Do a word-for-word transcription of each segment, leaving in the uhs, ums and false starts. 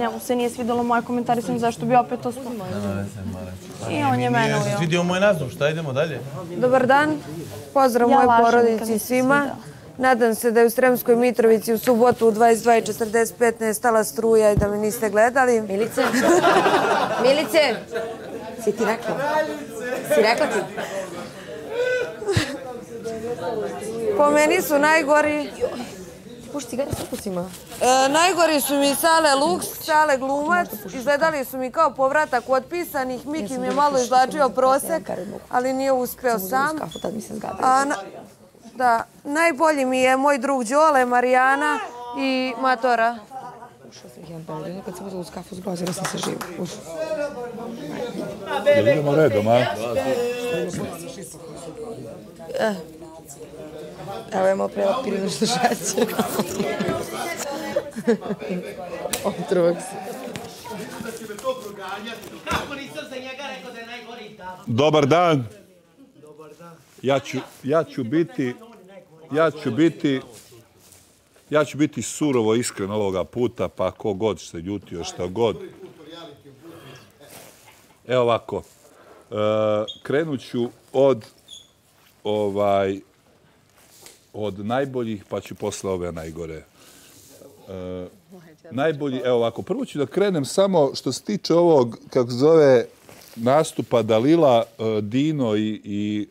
Njemu se nije svidjelo moje komentari, sam zašto bi opet to spomenuo. I on je mene ujel. Nije se svidio moj nastup, šta, idemo dalje? Dobar dan, pozdrav mojoj porodici i svima. Nadam se da je u Sremskoj Mitrovici u subotu u dvadeset dva četrdeset pet nestala struja i da me niste gledali. Milice, Milice, si ti rekla? Si rekla ti? Po meni su najgori... Pušti ga da se ukusima. Najgori su mi Sale Luks, Sale Glumac. Izgledali su mi kao povratak otpisanih. Miki mi je malo izlačio prosek, ali nije uspeo sam. Da, najbolji mi je moj drug Đole, Marijana i Matora. Ušao sam ih jedan beli, kad sam uzela u skafu zgrozila sam se živa. Da vidimo redom, a? Evo je malo prela pirinu što šeće. Otrovak se. Dobar dan. Ja ću biti... Ja ću biti, ja ću biti surovo iskren ovoga puta, pa ko god se ljutio, šta god. Evo ovako, krenut ću od, ovaj, od najboljih, pa ću posle ove najgore. Najbolji, evo ovako, prvo ću da krenem samo što se tiče ovog, kako zove, nastupa Dalila, Dino i... i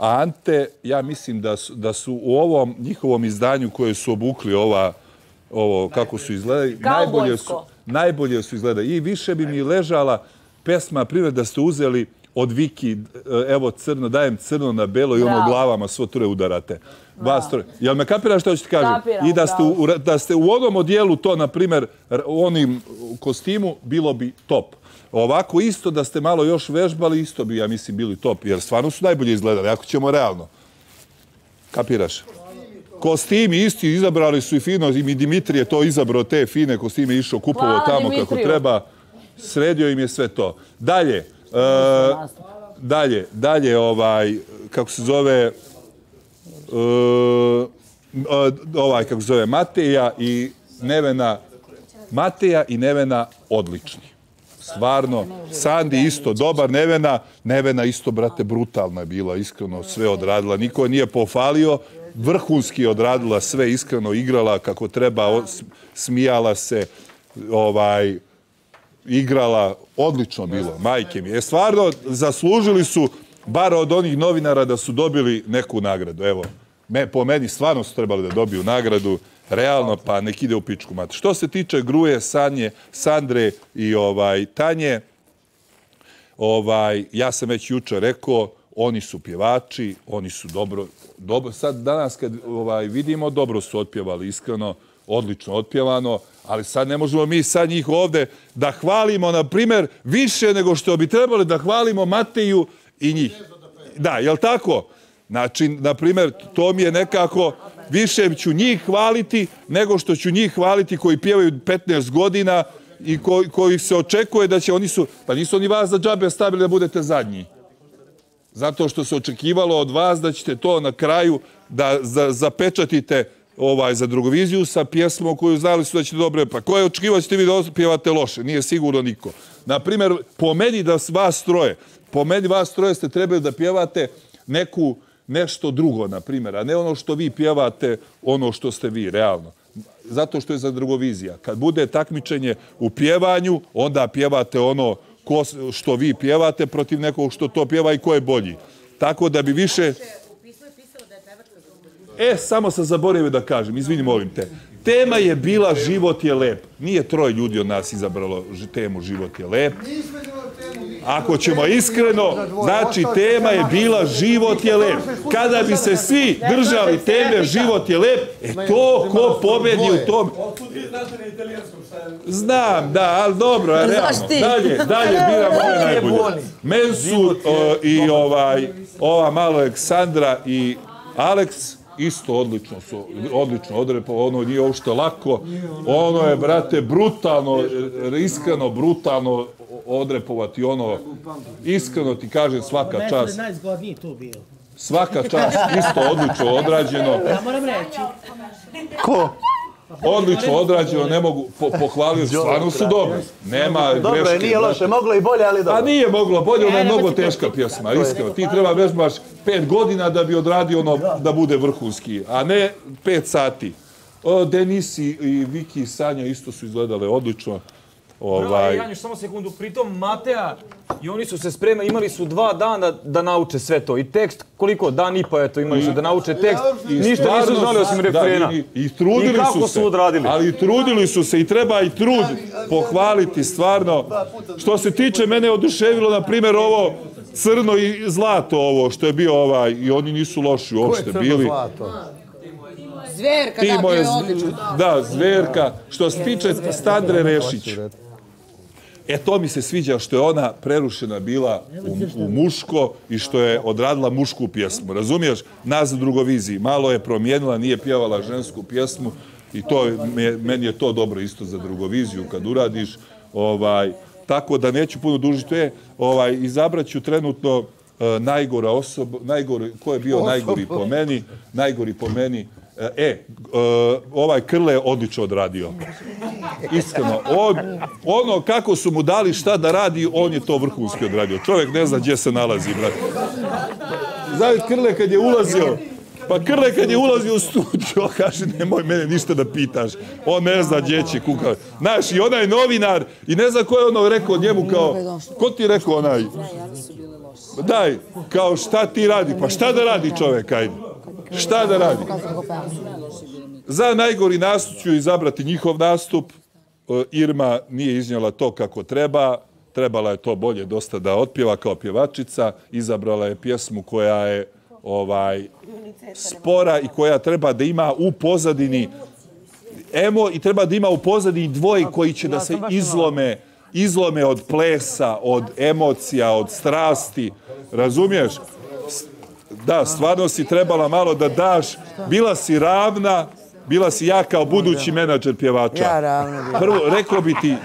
A Ante, ja mislim da su u ovom njihovom izdanju koje su obukli ovo, kako su izgledali, najbolje su izgledali. I više bi mi ležala pesma Privid da ste uzeli od Viki, evo crno, dajem crno na belo i ono glavama svo troje udarate. Jel me kapiraš što ću ti kažem? I da ste u onom odijelu to, na primjer, u onim kostimu, bilo bi top. Ovako isto da ste malo još vežbali, isto bi, ja mislim, bili top, jer stvarno su najbolje izgledali, ako ćemo realno. Kapiraš? Kostimi isti, izabrali su i Finozim i Dimitrije to izabrao, te fine kostime, išao kupovo tamo kako treba. Sredio im je sve to. Dalje, dalje, dalje, ovaj, kako se zove, ovaj, kako se zove, Mateja i Nevena, Mateja i Nevena odlični. Stvarno, Sandi isto dobar, Nevena, Nevena isto, brate, brutalna je bila, iskreno sve odradila, niko je nije pofalio, vrhunski je odradila sve, iskreno igrala kako treba, smijala se, ovaj, igrala, odlično bilo, majke mi. E, stvarno, zaslužili su, bar od onih novinara, da su dobili neku nagradu, evo, po meni stvarno su trebali da dobiju nagradu, realno, pa nek ide u pičku mate. Što se tiče Gruje, Sanje, Sandre i Tanje, ja sam već jučer rekao, oni su pjevači, oni su dobro, sad danas kad vidimo, dobro su otpjevali, iskreno, odlično otpjevano, ali sad ne možemo mi sad njih ovde da hvalimo, na primjer, više nego što bi trebali da hvalimo Mateju i njih. Da, jel tako? Znači, na primjer, to mi je nekako... Više ću njih hvaliti nego što ću njih hvaliti koji pjevaju petnaest godina i koji se očekuje da će oni su... Pa nisu oni vas za džabe stavili da budete zadnji. Zato što se očekivalo od vas da ćete to na kraju da zapečatite za drugoviziju sa pjesmom koju znali su da ćete dobro... Pa koje očekivali ćete vi da pjevate loše? Nije sigurno niko. Naprimjer, po meni da vas troje. Po meni vas troje ste trebali da pjevate neku... nešto drugo, na primjer, a ne ono što vi pjevate, ono što ste vi, realno. Zato što je za drugovizija. Kad bude takmičenje u pjevanju, onda pjevate ono što vi pjevate protiv nekog što to pjeva i ko je bolji. Tako da bi više... E, samo sam zaboravio da kažem, izvini, molim te. Tema je bila Život je lep. Nije troje ljudi od nas izabralo temu Život je lep. Ako ćemo iskreno, znači tema je bila Život je lep. Kada bi se svi držali teme Život je lep, e to ko pobedi u tom... Znam, da, ali dobro, realno. Dalje, dalje biram ove najbolje. Meni su i ova malo Aleksandra i Aleks isto odlično su, odlično odrepo, ono nije uopšte lako, ono je, brate, brutalno, iskreno, brutalno odrepovati, ono, iskreno ti kažem svaka čast. Najzgodniji tu bio. Svaka čast, isto odlično odrađeno. Ja moram reći. Ko? Odlično odrađeno, ne mogu, pohvalio, stvarno su dobre. Nema greške. Dobro, nije loše, moglo i bolje, ali dobro. A nije moglo bolje, ona je mnogo teška pjesma, iskreno. Ti treba vežbaš pet godina da bi odradio ono da bude vrhunski, a ne pet sati. Denis i Viki i Sanja isto su izgledale odlično. Prava i Janjuš, samo sekundu, pritom Mateja i oni su se spremali, imali su dva dana da nauče sve to. I tekst, koliko, dan i pa eto imali su da nauče tekst, ništa nisu znali osim refrena. I kako su odradili. Ali i trudili su se i treba i trud pohvaliti stvarno. Što se tiče, mene je oduševilo, na primjer, ovo crno i zlato ovo što je bio ovaj, i oni nisu loši uopšte bili. Ko je crno zlato? Zverka, da, to je odlično. Da, Zverka. Što se tiče Sandre Rešić. E, to mi se sviđa što je ona prerušena bila u, u muško i što je odradila mušku pjesmu. Razumiješ? Nas u drugoviziji. Malo je promijenila, nije pjevala žensku pjesmu i to, meni je to dobro isto za drugoviziju kad uradiš. Ovaj, tako da neću puno dužiti. E, ovaj, izabrat ću trenutno eh, najgora osoba, najgori, ko je bio osoba. najgori po meni, najgori po meni. E, ovaj Krle je odlično odradio. Iskreno. Ono kako su mu dali šta da radi, on je to vrhunski odradio. Čovjek ne zna gdje se nalazi, brat. Znaš, Krle kad je ulazio, pa Krle kad je ulazio u studio, kaže, nemoj mene ništa da pitaš. On ne zna gdje će kukao. Znaš, i onaj novinar, i ne zna ko je ono rekao njemu kao, ko ti rekao onaj? Daj, kao šta ti radi? Pa šta da radi čovjek, ajde? Šta da radi? Za najgori nastup ću izabrati njihov nastup. Irma nije iznijela to kako treba. Trebala je to bolje dosta da otpjeva kao pjevačica. Izabrala je pjesmu koja je ovaj spora i koja treba da ima u pozadini emo i treba da ima u pozadini dvoje koji će da se izlome, izlome od plesa, od emocija, od strasti. Razumiješ? Da, stvarno si trebala malo da daš. Bila si ravna, bila si ja kao budući menadžer pjevača. Ja ravna bila. Prvo, rekao bi ti...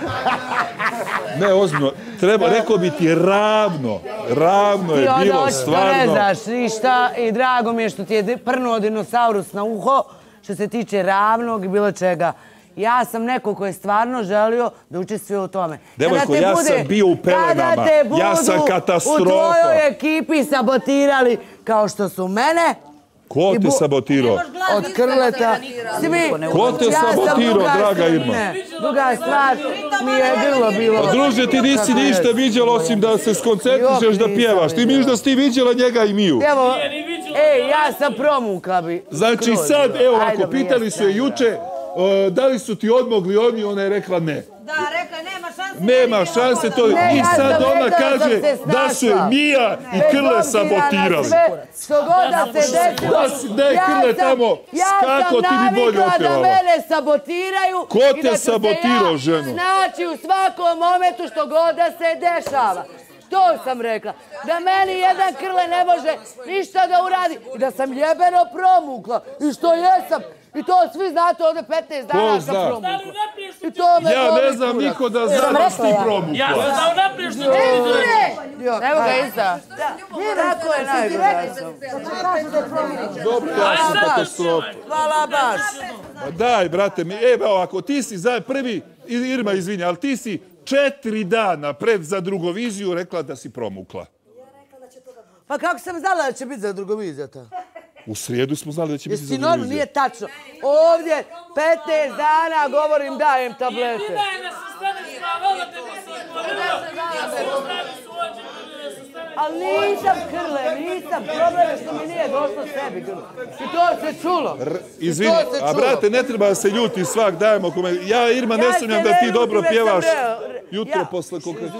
Ne, ozbiljno, treba, rekao bi ti ravno. Ravno je bilo, stvarno. Ti ono očito ne znaš ništa i drago mi je što ti je prnuo dinosaurus na uho što se tiče ravnog i bilo čega. Ja sam neko ko je stvarno želio da učestvuje u tome. Devojko, ja sam bio u pelenama. Ja sam katastrofa. U tvojoj ekipi sabotirali kao što su mene. Ko te sabotirao? Od Krleta. Ko te sabotirao, draga Irma? Druga stvar mi je grlo bilo. Druže, ti nisi ništa viđela osim da se skoncentrišeš da pjevaš. Ti miš da si ti viđela njega i Miju. Ej, ja sam promukla bi. Znači sad, evo, ako pitali su je juče, da li su ti odmogli oni, ona je rekla ne. Da, rekla nema šanse. Nema šanse to. I sad ona kaže da su je Mija i Krle sabotirali. Što god da se desilo. Da je Krle tamo skako ti bi bolje opevala. Ja sam navikla da mene sabotiraju. Ko te sabotirao, ženu? Znači u svakom momentu što god da se dešava. To sam rekla. Da meni jedan Krle ne može ništa da uradi. I da sam jebeno promukla. I što jesam. I to svi znate ovdje petnaest dana sam promukla. Ja ne znam niko da zna da si ti promukla. Ja sam znao napriješ što ti promukla. Evo ga iza. Tako je najbolje. Dobro, ja sam katastrofa. Hvala baš. Daj, brate mi. Evo ovako, ti si prvi, Irma izvini, ali ti si četiri dana pred za drugoviziju rekla da si promukla. Pa kako sam znala da će biti za drugovizija ta? U srijedu smo znali da će biti za drugoviziju. Jesi, nije tačno. Ovdje petnaest dana govorim dajem tablete. I ti dajem da se staneš na voda, te mi se odporila. Da se opravi su ođe, da se staneš. Ali nisam Krle, nisam. Problem je što mi nije došlo sebi, Krle. I to se čulo. Izvini, a brate, ne treba se ljuti svak, dajemo kome. Ja, Irma, ne sumnjam da ti dobro pjevaš jutro posle konkretno.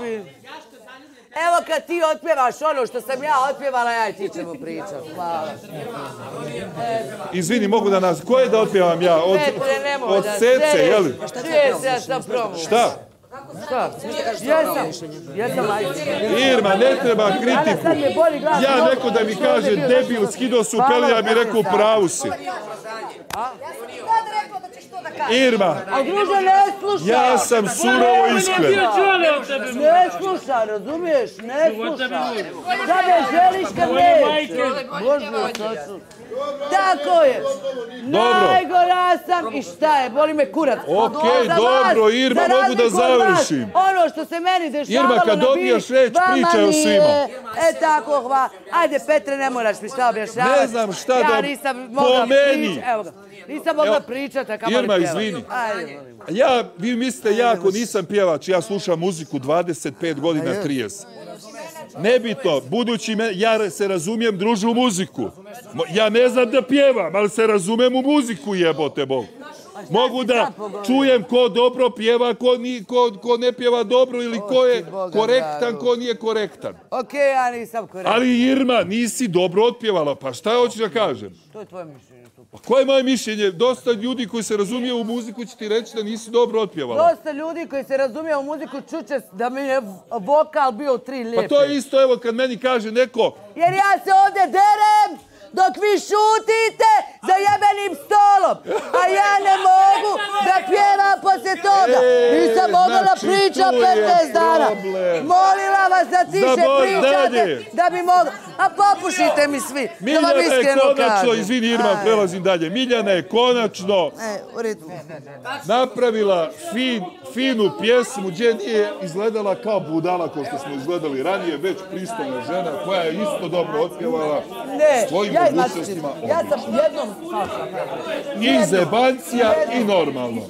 Evo kad ti otpjevaš ono što sam ja otpjevala, ja i ti ćemo pričat. Hvala. Izvini, mogu da nas... Ko je da otpjevam ja? Od srce, jel? Srce, ja sam promuš. Šta? Šta? Jesam. Jesam, ajde. Irma, ne treba kritiku. Ja neko da mi kaže debil, skido su pelja, mi rekao pravu si. Ja sam sad rekao da ćeš to da Irma, ja sam surovo iskren. Ne sluša, razumiješ? Ne sluša. Sada želiš kad neće. Tako je. Najgora sam i šta je? Boli me kurac. Okej, dobro, Irma, mogu da završim. Ono što se meni dešavalo na bili, vama nije. E tako, hvala. Ajde, Petre, ne moraš mi šta objašnjavati. Ne znam šta da pomeni. Evo ga. Nisam mogla pričati, a kamoli pjevač. Irma, izvini. Vi mislite, ja ako nisam pjevač, ja slušam muziku dvadeset pet godina, trideset. Nebitno, budući ja se razumijem, družu, u muziku. Ja ne znam da pjevam, ali se razumijem u muziku, jebote Bog. Mogu da čujem ko dobro pjeva, ko ne pjeva dobro ili ko je korektan, ko nije korektan. Okej, ja nisam korektan. Ali Irma, nisi dobro otpjevala, pa šta hoću da kažem? To je tvoje mišljenje. Koje je moje mišljenje? Dosta ljudi koji se razumije u muziku će ti reći da nisi dobro otpjevala. Dosta ljudi koji se razumije u muziku čuće da mi je vokal bio tri lijepe. Pa to je isto, evo, kad meni kaže neko... Jer ja se ovdje derem dok vi šutite za jebenim stolom. A ja ne mogu da pjevam poslije toga. Nisam mogla da pričam petnaest dana. Molila vas da tiše pričate da bi mogla. A popušite mi svi. Miljana je konačno, izvini Irma, prelazim dalje. Miljana je konačno napravila finu pjesmu gdje nije izgledala kao budala kao što smo izgledali ranije, već pristojna žena koja je isto dobro otpjevala svojim mogućnostima. Ja sam jednom... I zebancija i normalno.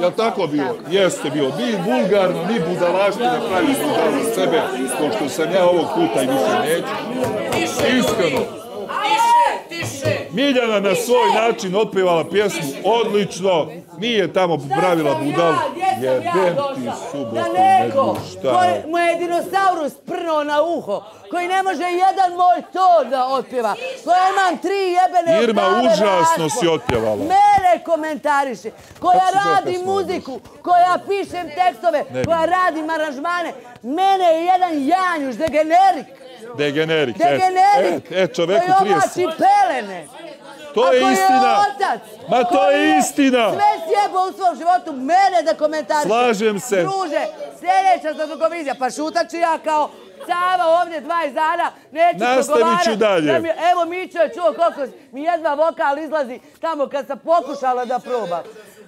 Je li tako bilo? Jeste bilo. Ni vulgarno, ni budalaški ne pravi budala od sebe, kao što sam ja ovog puta i više neću. Iskreno. Miljana na svoj način otpevala pjesmu odlično, nije tamo pravila budalu. Jebem ti subotu nego šta. Mu je dinosaurus prno na uho, koji ne može jedan moj to da otpjeva. Koja imam tri jebene otpjeva. Irma, užasno si otpjevala. Mene komentariši, koja radi muziku, koja pišem tekstove, koja radim aranžmane. Mene je jedan Janjuš, degenerik. Degenerik, e, čoveku trideset. Koji obači pelene. To je istina. Ma to je istina. Sve sjebo u svom životu, mene da komentariš. Slažem se. Druže, sljedeća satogovizija, pa šutat ću ja kao Sava ovdje dvadeset dana, neću dogovarati. Evo Mićo je čuo koliko mi jedva vokal izlazi tamo kad sam pokušala da probam.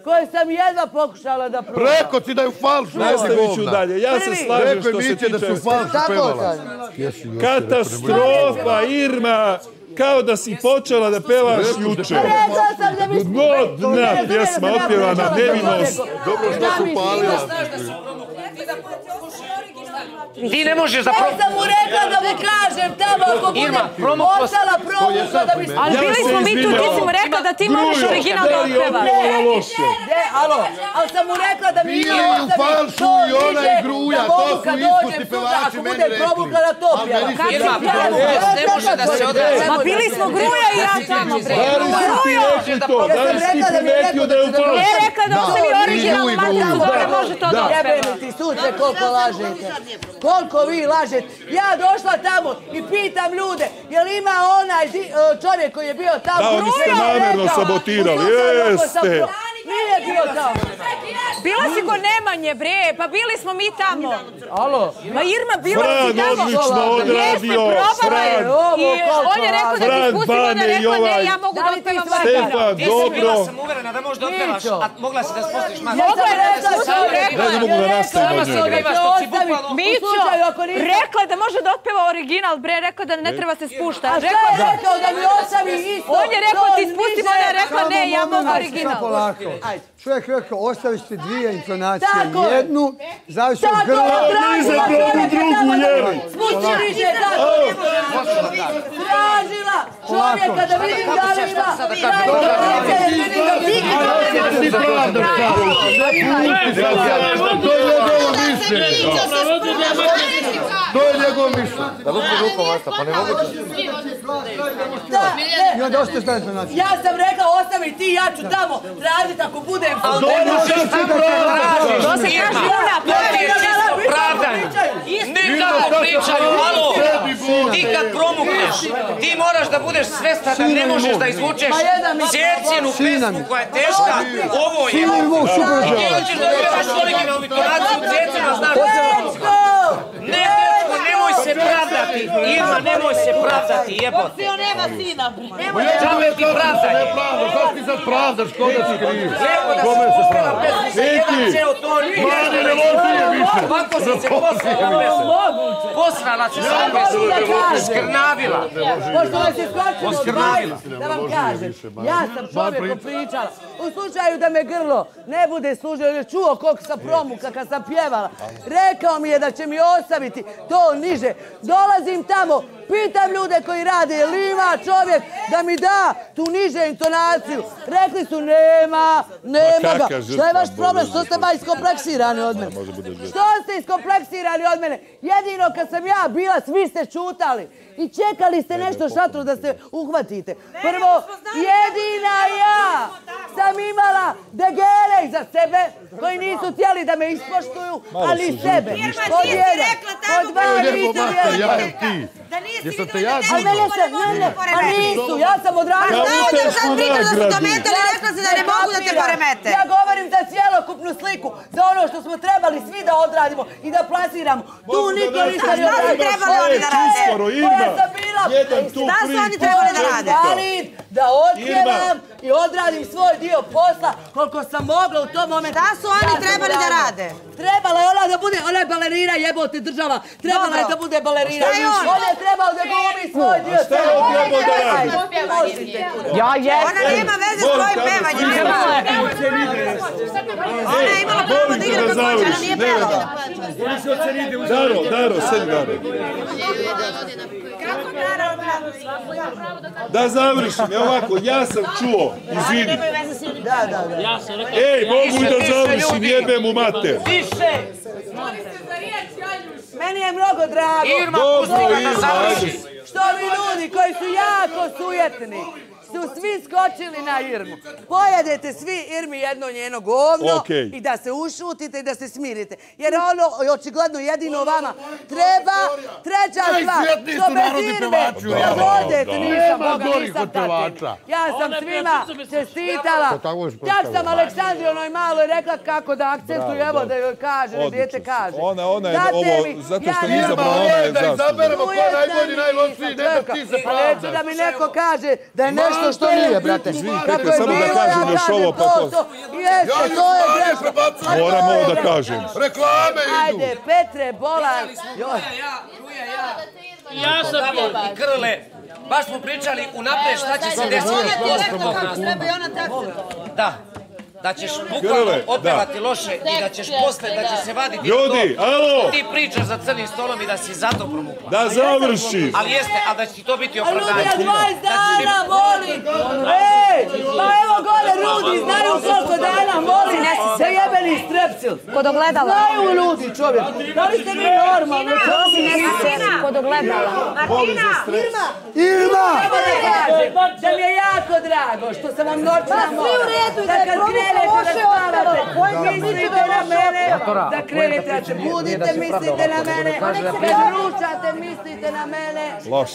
Koje sam jedva pokušala da probam. Preko ti da je u falšu. Nastaviću dalje. Ja se slažem što se tiče. Preko je da su u falšu pevala. Katastrofa, Irma. Kao da si počela da pevaš juče. Godna pjesma opjevana, nevinost. Dobro što su palila. Ti ne možeš da promo... Ja sam mu rekla da mu kažem tamo ako budem ostala promuka da bi... Ali bili smo mi tu, ti si mu rekla da ti moraš original da otpeva. Ne, alo, ali sam mu rekla da mi ima ostavi to niže da mogu kad dođem sutra ako budem promuka da to pjeva. Irma, promuka ne može da se odrazi. Ma bili smo Gruja i ja tamo. Gruja! Da li si ti primetio da je upala? Ne rekla da se mi original materiju gore može to da otpeva. Jebeni ti suce koliko lažete. Koliko vi lažete. Ja došla tamo i pitam ljude, je li ima onaj čovjek koji je bio tamo? Da, oni ste namjerno sabotirali, jeste. Nije bio tamo. Bila si ko Nemanje, bre, pa bili smo mi tamo. Alo? Ma Irma, bila si tamo. Fran odlično odradio, Fran. I on je rekao da ti spustila, ona rekla ne, ja mogu da otpevam Martina. Ti sam bila sam uverena da možda otpevaš, a mogla si da spustiš Martina. Mogla je da se sam rekla. Ne mogu da nastavim od njega. Mićo, rekla je da može da otpeva original, bre, rekla da ne treba se spušta. A šta je rekao da mi ostavi isto? On je rekao ti spustim, ona je rekla ne, ja mogu original. Čovjek rekao, ostaviš ti dvije intonacije, jednu, zaviš od grla... Tako, tražila čovjeka tamo da mi spusti niže, tako nema. Tražila čovjeka da vidim da li ima najbolje da vidim da li ima. To je njegov mišlja. Da lupi ruko vasta, pa ne mogu ti. Ja sam rekla, ostavi ti, ja ću tamo raditi ako budem. To se kaže unaprijed. Pravdanje. Nikad ne pričaju, alo. Ti kad promukneš, Ti moraš da budeš svestan da ne možeš da izvučeš Sjećinu pesmu koja je teška. Ovo je. Ti hoćeš da odrebaš originalu intonaciju Sjecima, znaš. Ne, dečko, nemoj se pravdati. Irma, nemoj se pravdati, jebote. Sio nema sina. Čame ti pravdanje. Zašto ti sad pravdaš, kome si kriv? Kome se pravda? Viki, mani ne ložuje više. Kako si se posrala pesma? Posrala si sam pesma. Oskrnavila. Pošto vas je skočilo od dvadeset, da vam kažem. Ja sam čovjeku pričala. U slučaju da me grlo ne bude služilo, jer je čuo koliko sam promuka kad sam pjevala. Rekao mi je da će mi ostaviti to niže. Dolazim tamo, pitam ljude koji rade, je li ima čovjek da mi da tu niže intonaciju? Rekli su nema, nema ga. Što je vaš problem? Što ste ba iskompleksirani od mene? Što ste iskompleksirani od mene? Jedino kad sam ja bila, svi ste čutali i čekali ste nešto šatru da se uhvatite. Prvo, jedina ja sam imala degere iza sebe koji nisu htjeli da me ispoštuju, ali i sebe. Od jedan, od dva, nisu vjerojatni. Jesam te ja zbogao? A nisu, ja sam odradila. A znao sam sad pričala da su to metali, rekla se da ne mogu da te poremete. Ja govorim za cijelokupnu sliku, za ono što smo trebali svi da odradimo i da plasiramo. Tu niko ništa ne odradimo. Šta su trebali oni da rade? Koja sam bila? Šta su oni trebali da rade? Da otkrivam i odradim svoj dio posla koliko sam mogla u tom momentu. Šta su oni trebali da rade? Trebala je ona da bude, ona je balerina, jebote država. Trebala je da bude balerina. Ona je trebala da glumi svoj dio. Šta je on trebao da radi? Ona nema veze s tvojim pevanjem. Ona je imala pravo da igra kako hoće, ona nije pevala. Daro, Daro, sedj Daro. Kako Dara obradu? Da završim, ja ovako, ja sam čuo, izvini. Ej, mogu da završim, jebem u mater. Više! Meni je mnogo drago. Irma, pusti ga da završi. Što mi ljudi koji su jako sujetni su svi skočili na Irmu. Pojedete svi Irmi jedno njeno govno i da se ušutite i da se smirite. Jer ono, očigledno, jedino vama treba treća stvar. Što bez Irme da vodete, nisam Boga, nisam tatena. Ja sam svima čestitala. Čak sam Aleksandri onoj maloj rekla kako da akcentuju, evo da joj kaže, ne djete kaže. Ona je ovo, zato što mi izabrao, ona je zašto. Da izaberamo koja najbolji, najločiji, ne da ti se pravdaš. Pa neću da mi neko kaže da je nešto što nije, brate. Kako je bilo, ja kažem to, to. Jeste, to je greška. Moram ovo da kažem. Reklame idu. Ajde, Petre, Bolan. Ja sam bio i Krle. Baš smo pričali unaprijed šta će se desiti. Da. Da ćeš bukvalno otpevati loše i da ćeš posle, da će se vaditi to. Ti pričaš za crnim stolom i da si zato promukla. Da završi. Ali jeste, ali da će ti to biti opravdanje. A ljudi, dvadeset dana, molim! Ej, pa evo gore ljudi, znaju koliko dana, molim! Se jebeni strepsil, kod ogledala. Znaju ljudi, čovjek. Da li ste mi normalni? Martina! Kod ogledala. Martina! Irma! Irma! Evo da kažem, da mi je jako drago što sam vam noćna mora. Mislite na mene, da krenete, da se budite, mislite na mene, kad ručate, mislite na mene,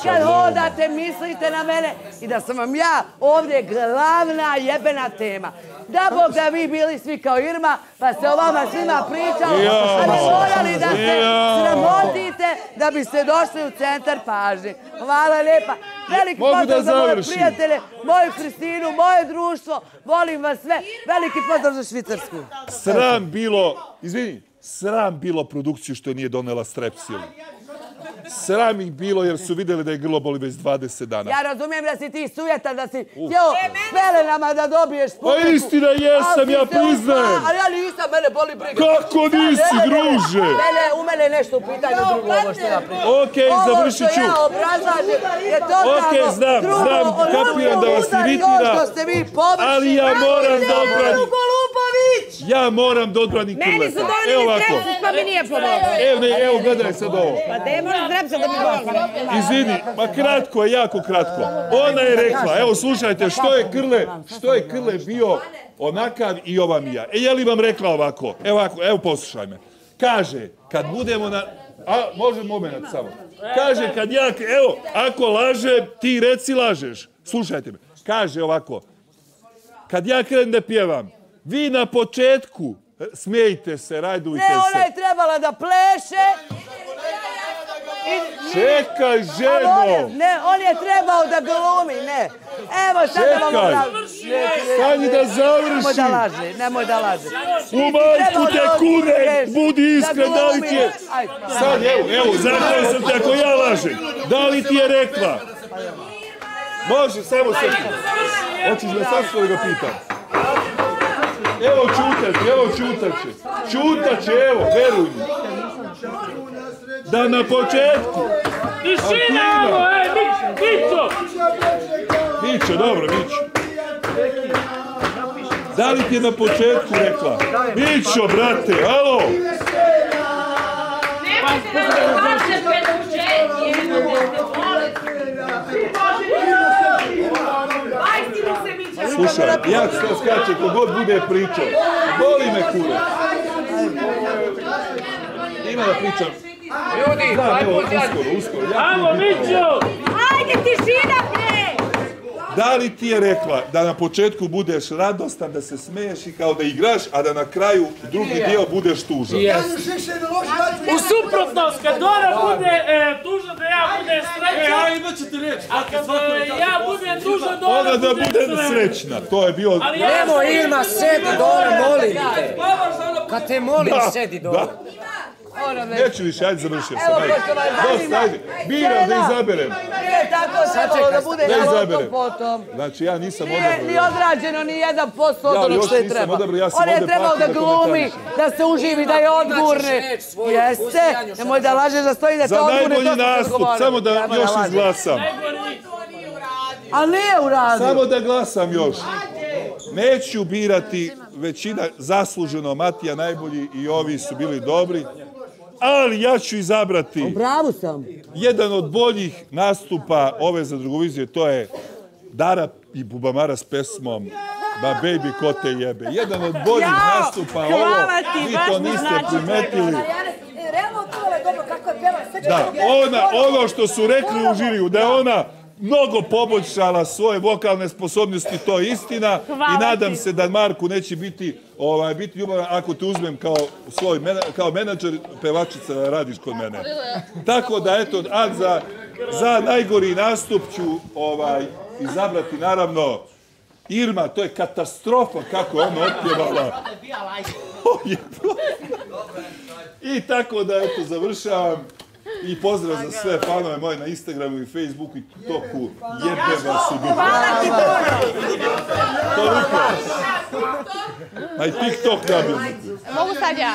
kad hodate, mislite na mene i da sam vam ja ovdje glavna jebena tema. Da Bog da vi bili svi kao Irma, pa se o vama svima pričalo, a ne morali da se sramotite da biste došli u centar pažnje. Hvala lijepa. Veliki pozdrav za moje prijatelje, moju Kristinu, moje društvo. Volim vas sve. Veliki pozdrav za Švicarsku. Sram bilo, izvini, sram bilo produkciju što nije donela strepsilu. Sram ih bilo jer su vidjeli da je grlo boli već dvadeset dana. Ja razumijem da si ti sujetan, da si jeo s pelenama da dobiješ publiku. Pa istina jesam, ja priznajem. Ali ja nisam, mene boli briga. Kako nisi, druže? U mene je nešto u pitanju drugo ovo što ja pričam. Okej, završit ću. Ovo što ja obrazlažem je totalno drugo. Kapiram da vas iritira, ali ja moram da obranim. Ja moram da odbranim Krleta. Meni su donili strepsus pa mi nije pomogao. Evo, gledaj sad ovo. Pa da je moram strepsus da mi pomogao. Izvini, ma kratko je, jako kratko. Ona je rekla, evo slušajte, što je Krle, što je Krle bio onakav i ova mija. E, je li vam rekla ovako? Evo, poslušaj me. Kaže, kad budemo na... A, može moment samo. Kaže, kad ja... Evo, ako lažem, ti reci lažeš. Slušajte me. Kaže ovako. Kad ja krenem da pjevam, vi na početku smijte se, rajdujte se. Ne, ona je trebala da pleše. Čekaj, ženo. Ne, on je trebao da glumi, ne. Evo, sad da vam završi. Sani da završi. Nemoj da laže, nemoj da laže. U majku te kure, budi iskren, da li ti je... Sad, evo, evo, zato sam te, ako ja lažem, da li ti je rekla? Može, samo se... Hoćeš me sad svoga pitati? Evo čutaće, evo čutaće. Čutaće, evo, veruj mi. Da na početku... Tišina, ovo, e, Mićo! Mićo, dobro, Mićo. Da li ti je na početku rekla? Mićo, brate, alo! Nemoj se da se lažeš pred učenje, nemoj da se molim. Bajstimo se, Mićo! Slušaj, jak se skače, kogod bude pričao. Boli me, kure. Ima da pričam. Ljudi, hajmo uskoro. Hajmo, Mićo! Hajde, tišina, bre! Da li ti je rekla da na početku budeš radostan, da se smeješ i kao da igraš, a da na kraju drugi dio budeš tužan? U suprotnost, kad Dora bude tužan, da ja budem srećan, a kad ja budem tužan, Dora bude srećna. Ona da budem srećna, to je bio... Nemo, Irma, sedi, Dora, molim te. Kad te molim, sedi, Dora. Neću više, ajde završio sam. Dosta, ajde. Biram da izaberem. Nije tako samo da bude narodno potom. Znači, ja nisam odabrao. Nije odrađeno ni jedan posto od onog što je treba. On je trebao da glumi, da se uživi, da je odgurne. Jeste, nemoj da lažeš da stoji da te odgurne. Za najbolji nastup, samo da još izglasam. Ali nije u radu. Samo da glasam još. Neću birati većina zasluženo. Mateja najbolji i ovi su bili dobri. Ali ja ću izabrati jedan od boljih nastupa ove zadrugovizije, to je Dara i Bubamara s pesmom Ba baby ko te jebe. Jedan od boljih nastupa ovo, vi to niste primetili. Da, ono što su rekli u žiriju, da je ona mnogo poboljšala svoje vokalne sposobnosti, to je istina i nadam se da Marku neće biti ljubavan ako te uzmem kao menadžer, pevačica radiš kod mene. Tako da, eto, za najgori nastup ću izabrati, naravno, Irma, to je katastrofa kako je ona otpjevala. I tako da, eto, završavam. I pozdrav za sve fanove moje na Instagramu i Facebooku i TikToku. Jebe vas u duhu. Hvala ti puno. Toliko. A i TikTok da bi. Mogu sad ja.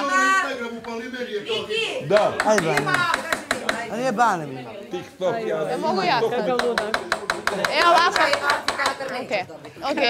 Viki. Da. Ajde Bane. A nije Bane mi. TikTok ja. Mogu ja sad. Evo ovako. Ok. Ok.